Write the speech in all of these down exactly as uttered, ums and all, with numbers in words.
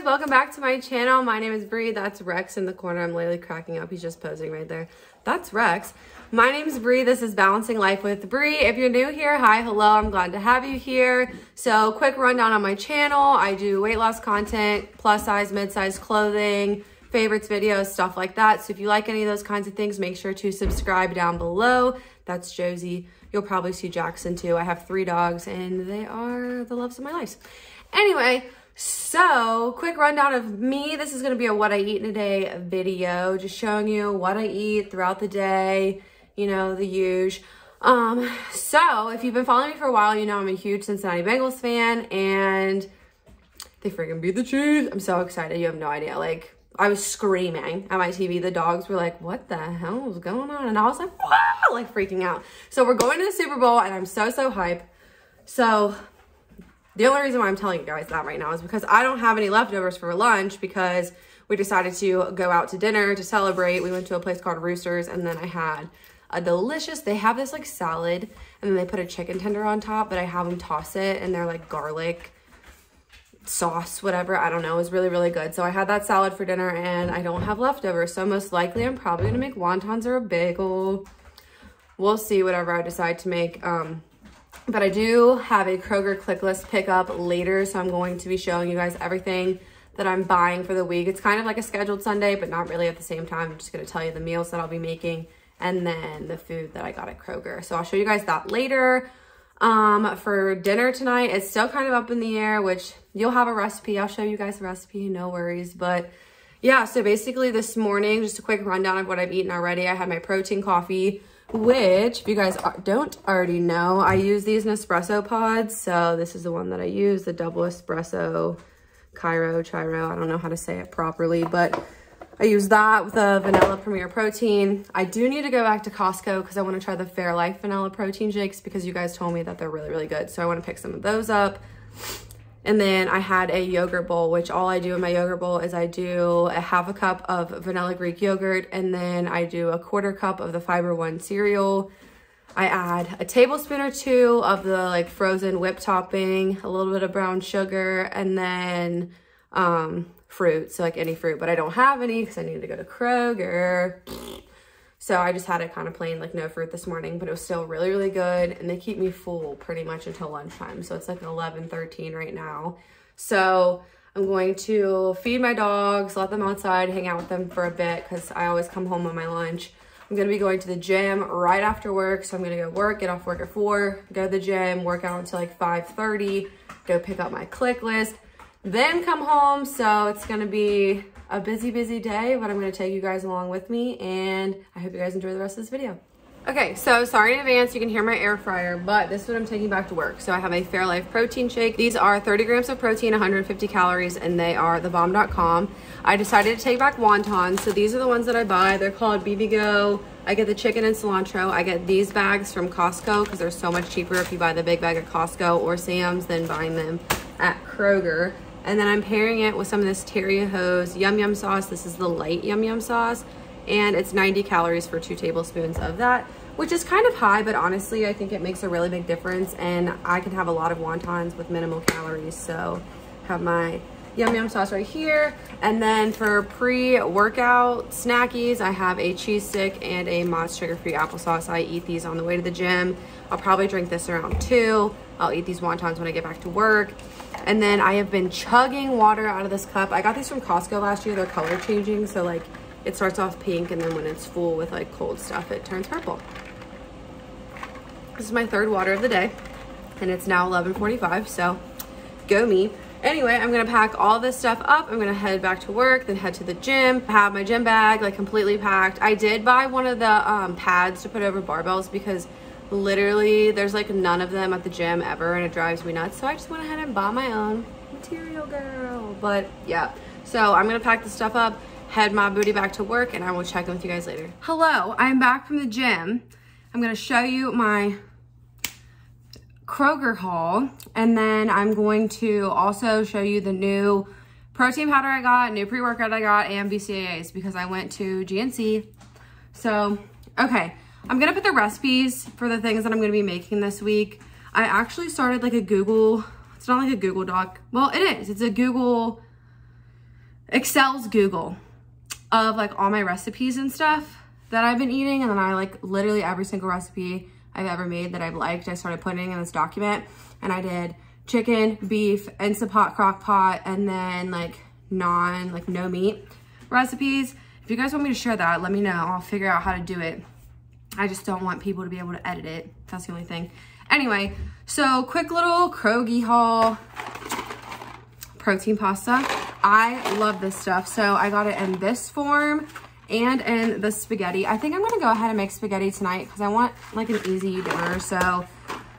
guys, welcome back to my channel. My name is Bree. That's Rex in the corner. I'm literally cracking up. He's just posing right there. That's Rex. My name is Bree. This is Balancing Life with Bree. If you're new here, hi, hello. I'm glad to have you here. So quick rundown on my channel. I do weight loss content, plus size, mid-size clothing, favorites videos, stuff like that. So if you like any of those kinds of things, make sure to subscribe down below. That's Josie. You'll probably see Jackson too. I have three dogs and they are the loves of my life. Anyway, so quick rundown of me. This is going to be a what I eat in a day video, just showing you what I eat throughout the day, you know, the huge. Um, so if you've been following me for a while, you know I'm a huge Cincinnati Bengals fan and they freaking beat the Chiefs. I'm so excited. You have no idea. Like, I was screaming at my T V. The dogs were like, what the hell was going on? And I was like, wow, like freaking out. So we're going to the Super Bowl and I'm so, so hype. So the only reason why I'm telling you guys that right now is because I don't have any leftovers for lunch because we decided to go out to dinner to celebrate. We went to a place called Roosters and then I had a delicious, they have this like salad and then they put a chicken tender on top, but I have them toss it and they're like garlic sauce, whatever, I don't know, it was really, really good. So I had that salad for dinner and I don't have leftovers. So most likely I'm probably gonna make wontons or a bagel. We'll see whatever I decide to make. Um, but I do have a Kroger click list pickup later. So I'm going to be showing you guys everything that I'm buying for the week. It's kind of like a scheduled Sunday, but not really at the same time. I'm just gonna tell you the meals that I'll be making and then the food that I got at Kroger. So I'll show you guys that later. Um, for dinner tonight, it's still kind of up in the air, which you'll have a recipe. I'll show you guys the recipe, no worries. But yeah, so basically this morning, just a quick rundown of what I've eaten already. I had my protein coffee, which if you guys don't already know, I use these Nespresso pods. So this is the one that I use, the double espresso, Cairo, Chiro. I don't know how to say it properly, but I use that with a vanilla Premier Protein. I do need to go back to Costco because I want to try the Fair Life vanilla protein shakes because you guys told me that they're really, really good. So I want to pick some of those up. And then I had a yogurt bowl, which all I do in my yogurt bowl is I do a half a cup of vanilla Greek yogurt. And then I do a quarter cup of the Fiber One cereal. I add a tablespoon or two of the like frozen whipped topping, a little bit of brown sugar, and then um, fruit, so like any fruit, but I don't have any because I needed to go to Kroger. So I just had it kind of plain, like no fruit this morning, but it was still really, really good. And they keep me full pretty much until lunchtime. So it's like eleven, thirteen right now. So I'm going to feed my dogs, let them outside, hang out with them for a bit because I always come home on my lunch. I'm going to be going to the gym right after work. So I'm going to go work, get off work at four, go to the gym, work out until like five thirty, go pick up my click list, then come home. So it's gonna be a busy, busy day, but I'm gonna take you guys along with me and I hope you guys enjoy the rest of this video. Okay, so sorry in advance, you can hear my air fryer, but this is what I'm taking back to work. So I have a Fair Life protein shake. These are thirty grams of protein, one hundred fifty calories, and they are the bomb dot com. I decided to take back wontons. So these are the ones that I buy. They're called Bibigo. I get the chicken and cilantro. I get these bags from Costco because they're so much cheaper if you buy the big bag at Costco or Sam's than buying them at Kroger. And then I'm pairing it with some of this Terry Ho's Yum Yum Sauce. This is the light Yum Yum Sauce. And it's ninety calories for two tablespoons of that, which is kind of high, but honestly, I think it makes a really big difference. And I can have a lot of wontons with minimal calories. So have my Yum Yum Sauce right here. And then for pre-workout snackies, I have a cheese stick and a Mott's sugar-free applesauce. I eat these on the way to the gym. I'll probably drink this around two. I'll eat these wontons when I get back to work. And then I have been chugging water out of this cup. I got these from Costco last year. They're color changing. So like it starts off pink and then when it's full with like cold stuff, it turns purple. This is my third water of the day and it's now eleven forty-five. So go me. Anyway, I'm going to pack all this stuff up. I'm going to head back to work, then head to the gym. I have my gym bag like completely packed. I did buy one of the um, pads to put over barbells because literally there's like none of them at the gym ever and it drives me nuts, so I just went ahead and bought my own. Material Girl. But yeah, so I'm gonna pack the stuff up, head my booty back to work, and I will check in with you guys later. Hello, I'm back from the gym. I'm gonna show you my Kroger haul and then I'm going to also show you the new protein powder I got, new pre-workout I got, and B C A As because I went to G N C. So okay, I'm gonna put the recipes for the things that I'm gonna be making this week. I actually started like a Google, it's not like a Google Doc. Well, it is, it's a Google Excel's Google of like all my recipes and stuff that I've been eating. And then I like literally every single recipe I've ever made that I've liked, I started putting in this document. And I did chicken, beef, Instant Pot, Crock Pot, and then like non, like no meat recipes. If you guys want me to share that, let me know. I'll figure out how to do it. I just don't want people to be able to edit it. That's the only thing. Anyway, so quick little Kroger haul, protein pasta. I love this stuff. So I got it in this form and in the spaghetti. I think I'm gonna go ahead and make spaghetti tonight because I want like an easy dinner. So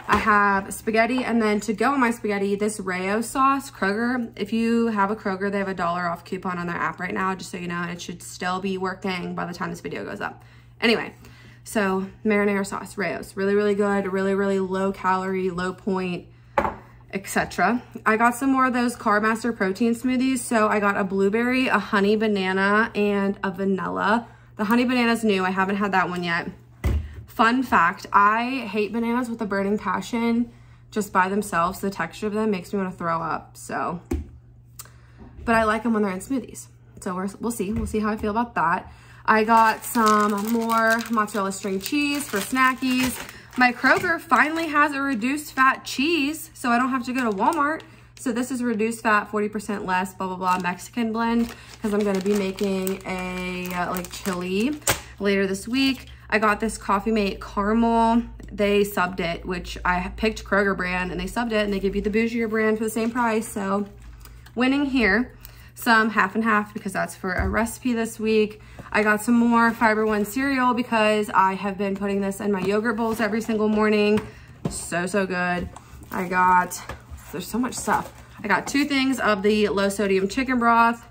I have spaghetti, and then to go on my spaghetti, this Rao's sauce, Kroger. If you have a Kroger, they have a dollar off coupon on their app right now, just so you know, and it should still be working by the time this video goes up. Anyway, so marinara sauce, Rao's, really, really good, really, really low calorie, low point, et cetera. I got some more of those Carb Master protein smoothies. So I got a blueberry, a honey banana, and a vanilla. The honey banana's new. I haven't had that one yet. Fun fact, I hate bananas with a burning passion just by themselves. The texture of them makes me want to throw up. So, but I like them when they're in smoothies. So we're, we'll see. We'll see how I feel about that. I got some more mozzarella string cheese for snackies. My Kroger finally has a reduced fat cheese, so I don't have to go to Walmart. So this is reduced fat, forty percent less, blah, blah, blah, Mexican blend, because I'm gonna be making a uh, like chili later this week. I got this Coffee Mate caramel. They subbed it, which I picked Kroger brand and they subbed it, and they give you the bougier brand for the same price. So winning here. Some half and half because that's for a recipe this week. I got some more Fiber One cereal because I have been putting this in my yogurt bowls every single morning. So, so good. I got, there's so much stuff. I got two things of the low sodium chicken broth,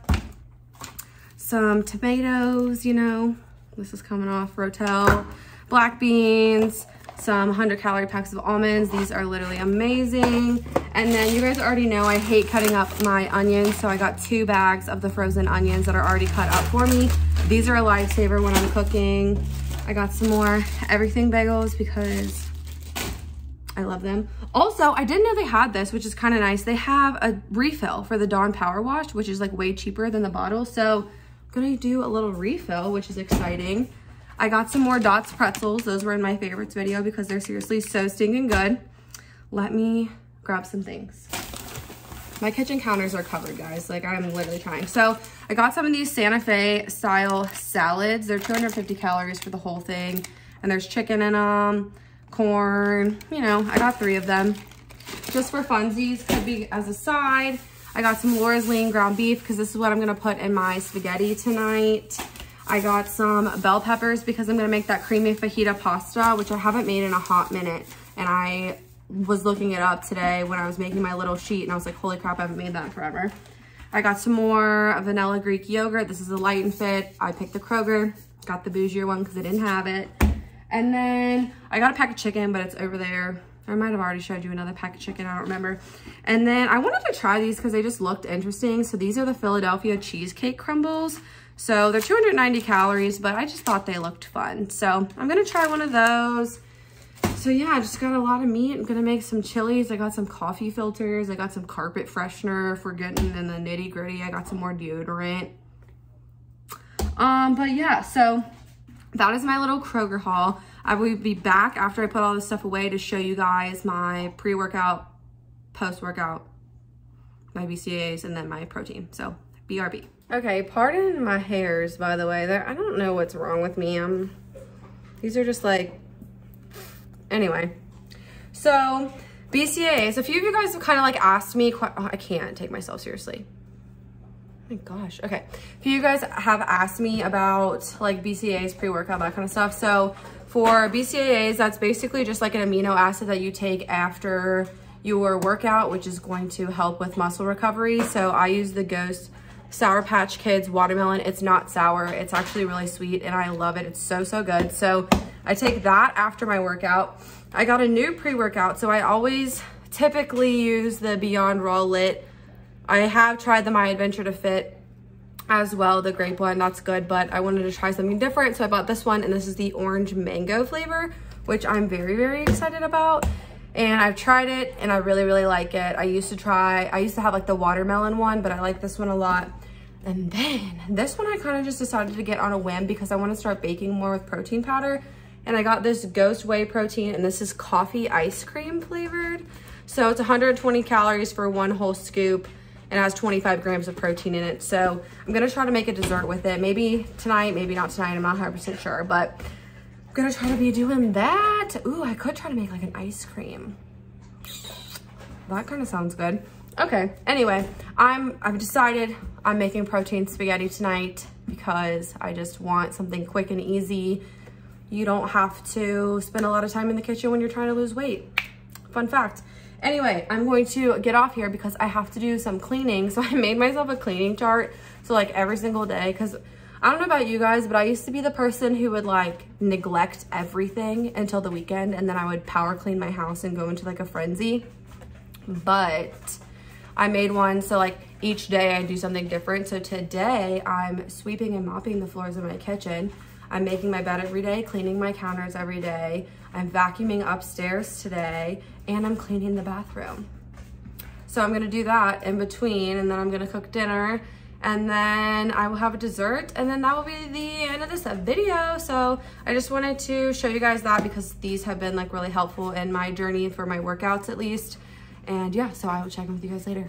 some tomatoes, you know, this is coming off Rotel, black beans, some one hundred calorie packs of almonds. These are literally amazing. And then you guys already know I hate cutting up my onions. So I got two bags of the frozen onions that are already cut up for me. These are a lifesaver when I'm cooking. I got some more everything bagels because I love them. Also, I didn't know they had this, which is kind of nice. They have a refill for the Dawn Power Wash, which is like way cheaper than the bottle. So I'm gonna do a little refill, which is exciting. I got some more Dots pretzels. Those were in my favorites video because they're seriously so stinking good. Let me grab some things. My kitchen counters are covered, guys. Like, I'm literally trying. So I got some of these Santa Fe style salads. They're two hundred fifty calories for the whole thing. And there's chicken in them, corn, you know, I got three of them. Just for funsies, could be as a side. I got some Laura's Lean ground beef because this is what I'm gonna put in my spaghetti tonight. I got some bell peppers because I'm gonna make that creamy fajita pasta, which I haven't made in a hot minute. And I was looking it up today when I was making my little sheet and I was like, holy crap, I haven't made that in forever. I got some more vanilla Greek yogurt. This is a light and fit. I picked the Kroger, got the bougier one because I didn't have it. And then I got a pack of chicken, but it's over there. I might have already showed you another pack of chicken, I don't remember. And then I wanted to try these because they just looked interesting. So these are the Philadelphia cheesecake crumbles. So they're two hundred ninety calories, but I just thought they looked fun. So I'm gonna try one of those. So yeah, I just got a lot of meat. I'm gonna make some chilies. I got some coffee filters. I got some carpet freshener for getting in the nitty gritty. I got some more deodorant. Um, but yeah, so that is my little Kroger haul. I will be back after I put all this stuff away to show you guys my pre-workout, post-workout, my B C A As, and then my protein. So B R B. Okay, pardon my hairs, by the way. They're, I don't know what's wrong with me. Um, these are just like, anyway. So, B C A As. A few of you guys have kind of like asked me, quite, oh, I can't take myself seriously. Oh my gosh, okay. A few of you guys have asked me about like B C A As, pre-workout, that kind of stuff. So, for B C A As, that's basically just like an amino acid that you take after your workout, which is going to help with muscle recovery. So, I use the Ghost Sour Patch Kids watermelon. It's not sour, it's actually really sweet, and I love it. It's so, so good. So I take that after my workout. I got a new pre-workout, so I always typically use the Beyond Raw Lit. I have tried the My Adventure to Fit as well, the grape one, that's good, but I wanted to try something different, so I bought this one, and this is the orange mango flavor, which I'm very, very excited about. And I've tried it and I really, really like it. I used to try, I used to have like the watermelon one, but I like this one a lot. And then this one I kind of just decided to get on a whim because I want to start baking more with protein powder. And I got this Ghost Whey protein, and this is coffee ice cream flavored. So it's one hundred twenty calories for one whole scoop, and has twenty-five grams of protein in it. So I'm gonna try to make a dessert with it. Maybe tonight, maybe not tonight, I'm not one hundred percent sure, but I'm gonna try to be doing that. Ooh, I could try to make like an ice cream. That kind of sounds good. Okay, anyway, I'm, I've decided I'm making protein spaghetti tonight because I just want something quick and easy. You don't have to spend a lot of time in the kitchen when you're trying to lose weight. Fun fact. Anyway, I'm going to get off here because I have to do some cleaning. So I made myself a cleaning chart. So like every single day, because I don't know about you guys, but I used to be the person who would like neglect everything until the weekend. And then I would power clean my house and go into like a frenzy. But I made one. So like each day I do something different. So today I'm sweeping and mopping the floors in my kitchen. I'm making my bed every day, cleaning my counters every day. I'm vacuuming upstairs today, and I'm cleaning the bathroom. So I'm gonna do that in between, and then I'm gonna cook dinner, and then I will have a dessert, and then that will be the end of this video. So I just wanted to show you guys that because these have been like really helpful in my journey for my workouts at least. And yeah, so I will check in with you guys later.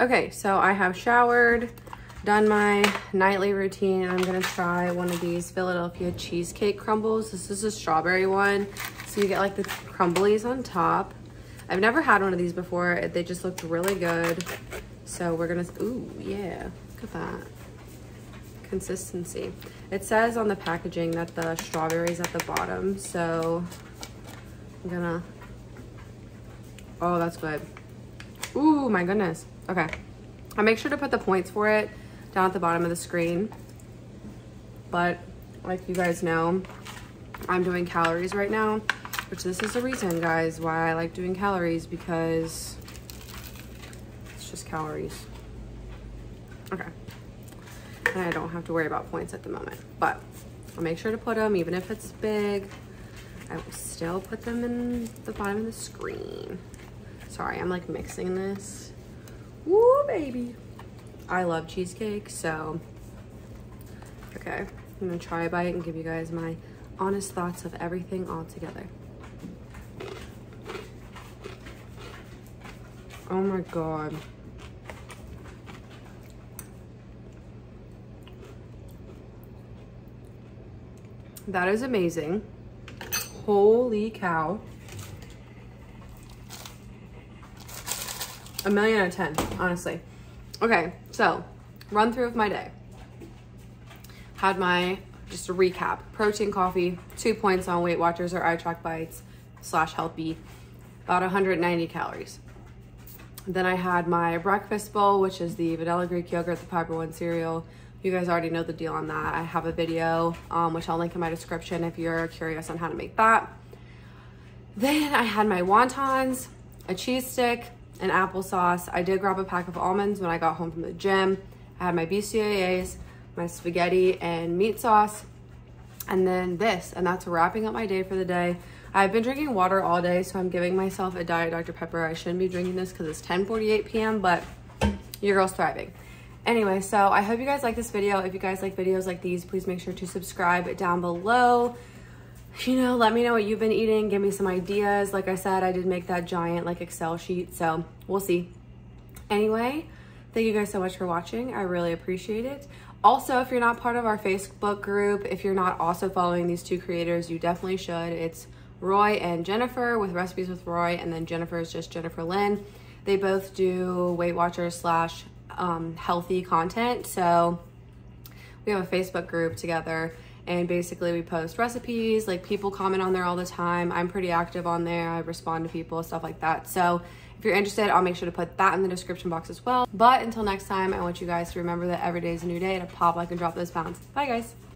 Okay, so I have showered, done my nightly routine, and I'm gonna try one of these Philadelphia cheesecake crumbles. This is a strawberry one. So you get like the crumblies on top. I've never had one of these before. They just looked really good. So we're gonna, ooh, yeah, look at that. Consistency. It says on the packaging that the strawberry's at the bottom. So I'm gonna, oh, that's good. Ooh, my goodness. Okay, I'll make sure to put the points for it down at the bottom of the screen. But like you guys know, I'm doing calories right now, which this is the reason, guys, why I like doing calories, because it's just calories. Okay, and I don't have to worry about points at the moment, but I'll make sure to put them, even if it's big, I will still put them in the bottom of the screen. Sorry, I'm like mixing this. Woo, baby. I love cheesecake, so. Okay, I'm gonna try a bite and give you guys my honest thoughts of everything all together. Oh my God. That is amazing. Holy cow. A million out of ten, honestly. Okay, so run through of my day. Had my, just a recap, protein coffee, two points on Weight Watchers or iTrack Bites slash Healthy, about one hundred ninety calories. Then I had my breakfast bowl, which is the vanilla Greek yogurt, the Fiber One cereal. You guys already know the deal on that. I have a video, um, which I'll link in my description if you're curious on how to make that. Then I had my wontons, a cheese stick, and applesauce. I did grab a pack of almonds when I got home from the gym. I had my B C A As, my spaghetti and meat sauce, and then this, and that's wrapping up my day for the day. I've been drinking water all day, so I'm giving myself a Diet Doctor Pepper. I shouldn't be drinking this because it's ten forty-eight p m, but your girl's thriving. Anyway, so I hope you guys like this video. If you guys like videos like these, please make sure to subscribe down below. You know, let me know what you've been eating. Give me some ideas. Like I said, I did make that giant like Excel sheet, so we'll see. Anyway, thank you guys so much for watching. I really appreciate it. Also, if you're not part of our Facebook group, if you're not also following these two creators, you definitely should. It's Roy and Jennifer with Recipes with Roy, and then Jennifer is just Jennifer Lynn. They both do Weight Watchers slash um, healthy content. So we have a Facebook group together, and basically we post recipes. Like, people comment on there all the time. I'm pretty active on there. I respond to people, stuff like that. So if you're interested, I'll make sure to put that in the description box as well. But until next time, I want you guys to remember that every day is a new day, to pop, like, and drop those pounds. Bye, guys.